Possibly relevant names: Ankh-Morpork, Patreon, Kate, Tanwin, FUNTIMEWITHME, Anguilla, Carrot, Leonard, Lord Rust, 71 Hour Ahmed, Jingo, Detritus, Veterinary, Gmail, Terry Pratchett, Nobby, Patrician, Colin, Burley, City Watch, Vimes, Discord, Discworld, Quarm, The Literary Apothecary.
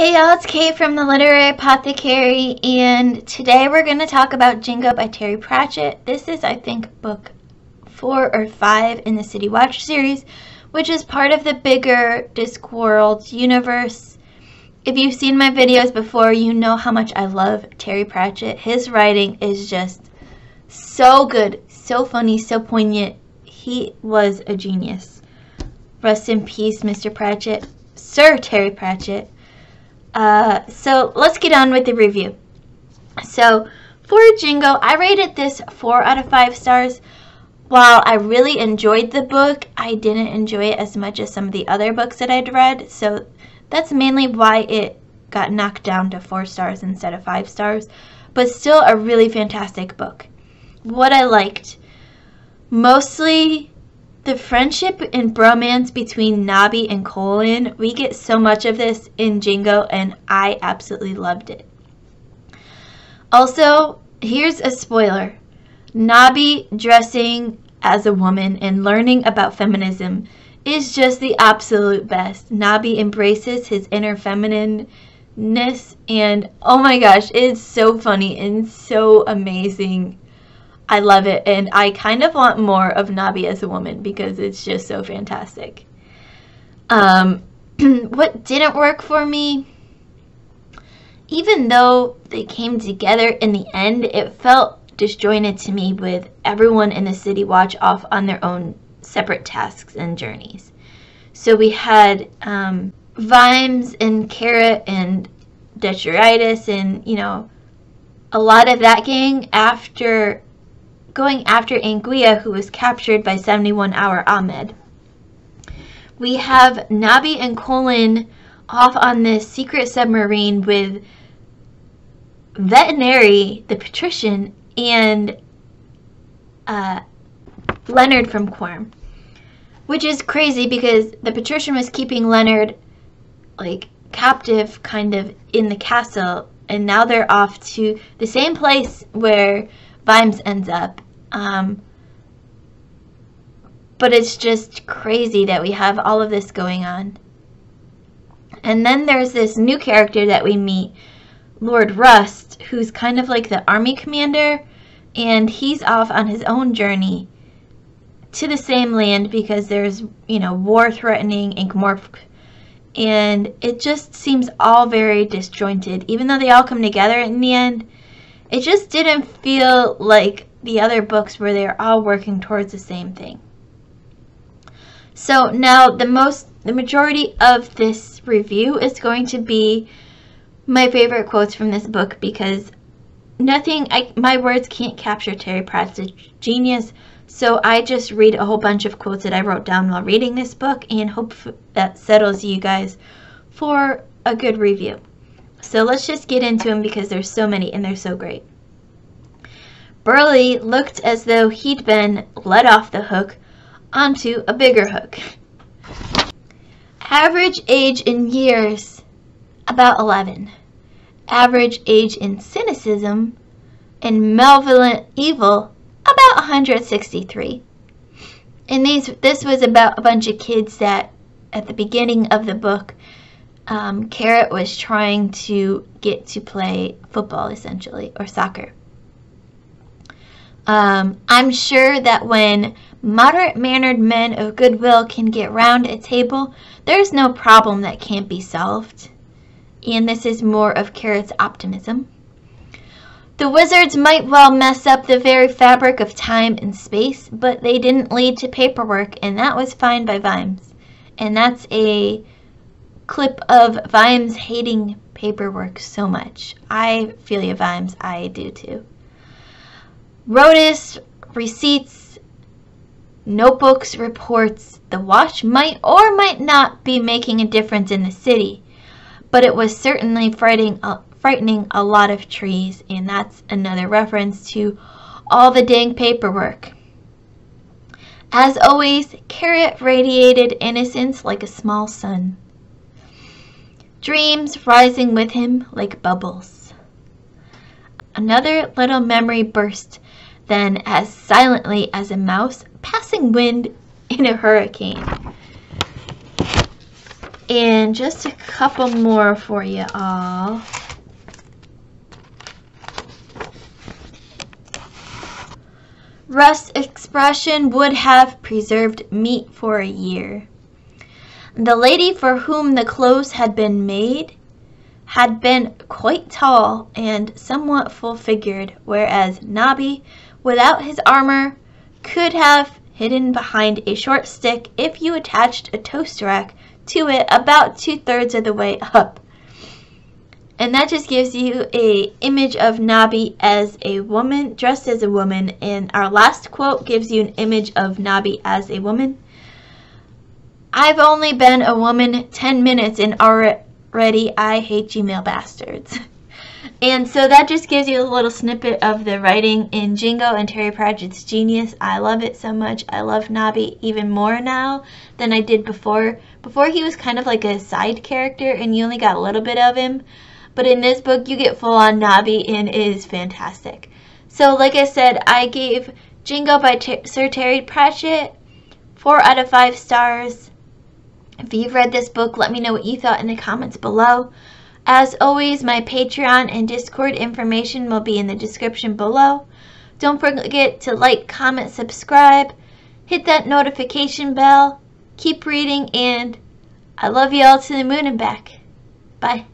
Hey y'all, it's Kate from The Literary Apothecary, and today we're going to talk about Jingo by Terry Pratchett. This is, I think, book 4 or 5 in the City Watch series, which is part of the bigger Discworld universe. If you've seen my videos before, you know how much I love Terry Pratchett. His writing is just so good, so funny, so poignant. He was a genius. Rest in peace, Mr. Pratchett. Sir Terry Pratchett. So let's get on with the review. So for Jingo, I rated this 4 out of 5 stars. While I really enjoyed the book, I didn't enjoy it as much as some of the other books that I'd read. So that's mainly why it got knocked down to 4 stars instead of 5 stars, but still a really fantastic book. What I liked, mostly the friendship and bromance between Nobby and Colin. We get so much of this in Jingo, and I absolutely loved it. Also, here's a spoiler. Nobby dressing as a woman and learning about feminism is just the absolute best. Nobby embraces his inner feminineness, and oh my gosh, it's so funny and so amazing. I love it, and I kind of want more of Nobby as a woman because it's just so fantastic. What didn't work for me, even though they came together in the end, it felt disjointed to me with everyone in the City Watch off on their own separate tasks and journeys. So we had Vimes and Carrot and Detritus and, you know, a lot of that gang after going after Anguilla, who was captured by 71 Hour Ahmed. We have Nobby and Colin off on this secret submarine with Veterinary, the Patrician, and Leonard from Quarm, which is crazy because the Patrician was keeping Leonard, like, captive kind of in the castle, and now they're off to the same place where Vimes ends up, but it's just crazy that we have all of this going on. And then there's this new character that we meet, Lord Rust, who's kind of like the army commander, and he's off on his own journey to the same land because there's, you know, war threatening Ankh-Morpork, and it just seems all very disjointed. Even though they all come together in the end, it just didn't feel like the other books where they're all working towards the same thing. So now the majority of this review is going to be my favorite quotes from this book, because my words can't capture Terry Pratchett's genius. So I just read a whole bunch of quotes that I wrote down while reading this book and hope that settles you guys for a good review. So let's just get into them because there's so many and they're so great. Burley looked as though he'd been let off the hook onto a bigger hook. Average age in years, about 11. Average age in cynicism and malevolent evil, about 163. And this was about a bunch of kids that at the beginning of the book, Carrot was trying to get to play football, essentially, or soccer. I'm sure that when moderate-mannered men of goodwill can get round a table, there's no problem that can't be solved. And this is more of Carrot's optimism. The wizards might well mess up the very fabric of time and space, but they didn't lead to paperwork, and that was fine by Vimes. And that's a clip of Vimes hating paperwork so much. I feel you, Vimes. I do too. Rotus, receipts, notebooks, reports. The watch might or might not be making a difference in the city, but it was certainly frightening a lot of trees, and that's another reference to all the dang paperwork. As always, Carrot radiated innocence like a small sun. Dreams rising with him like bubbles. Another little memory burst, then as silently as a mouse passing wind in a hurricane. And just a couple more for you all. Rust's expression would have preserved meat for a year. The lady for whom the clothes had been made had been quite tall and somewhat full-figured, whereas Nobby, without his armor, could have hidden behind a short stick if you attached a toast rack to it about 2/3 of the way up. And that just gives you an image of Nobby as a woman, dressed as a woman. And our last quote gives you an image of Nobby as a woman. "I've only been a woman 10 minutes and already I hate Gmail bastards." And so that just gives you a little snippet of the writing in Jingo and Terry Pratchett's genius. I love it so much. I love Nobby even more now than I did before. Before he was kind of like a side character and you only got a little bit of him. But in this book you get full on Nobby and it is fantastic. So like I said, I gave Jingo by Sir Terry Pratchett 4 out of 5 stars. If you've read this book, let me know what you thought in the comments below. As always, my Patreon and Discord information will be in the description below. Don't forget to like, comment, subscribe, hit that notification bell, keep reading, and I love you all to the moon and back. Bye.